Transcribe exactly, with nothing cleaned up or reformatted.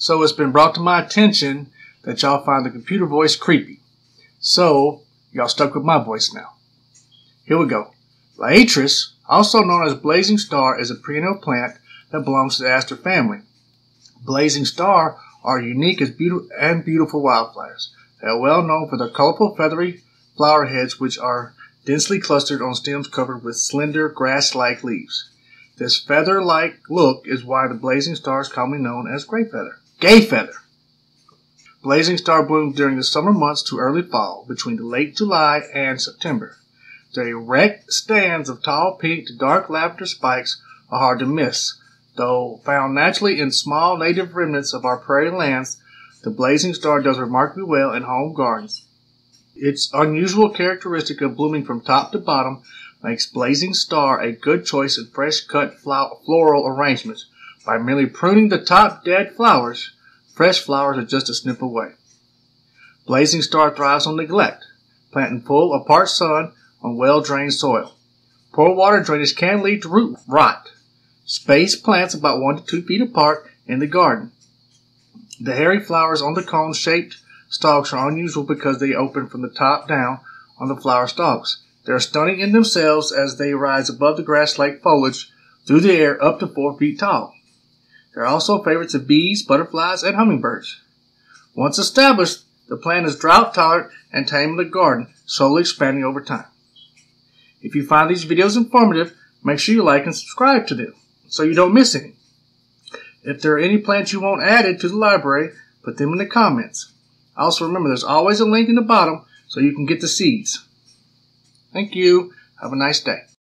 So it's been brought to my attention that y'all find the computer voice creepy. So y'all stuck with my voice now. Here we go. Liatris, also known as Blazing Star, is a perennial plant that belongs to the Aster family. Blazing Star are unique as beautiful and beautiful wildflowers. They are well known for their colorful feathery flower heads, which are densely clustered on stems covered with slender grass-like leaves. This feather-like look is why the Blazing Star is commonly known as gray feather. Gay feather. Blazing Star blooms during the summer months to early fall, between late July and September. Their erect stands of tall pink to dark lavender spikes are hard to miss. Though found naturally in small native remnants of our prairie lands, the Blazing Star does remarkably well in home gardens. Its unusual characteristic of blooming from top to bottom makes Blazing Star a good choice in fresh-cut floral arrangements. By merely pruning the top dead flowers, fresh flowers are just a snip away. Blazing Star thrives on neglect, planting full or part sun on well-drained soil. Poor water drainage can lead to root rot. Space plants about one to two feet apart in the garden. The hairy flowers on the cone-shaped stalks are unusual because they open from the top down on the flower stalks. They are stunning in themselves as they rise above the grass-like foliage through the air up to four feet tall. They are also favorites of bees, butterflies, and hummingbirds. Once established, the plant is drought-tolerant and tame in the garden, slowly expanding over time. If you find these videos informative, make sure you like and subscribe to them so you don't miss any. If there are any plants you want added to the library, put them in the comments. Also remember, there's always a link in the bottom so you can get the seeds. Thank you. Have a nice day.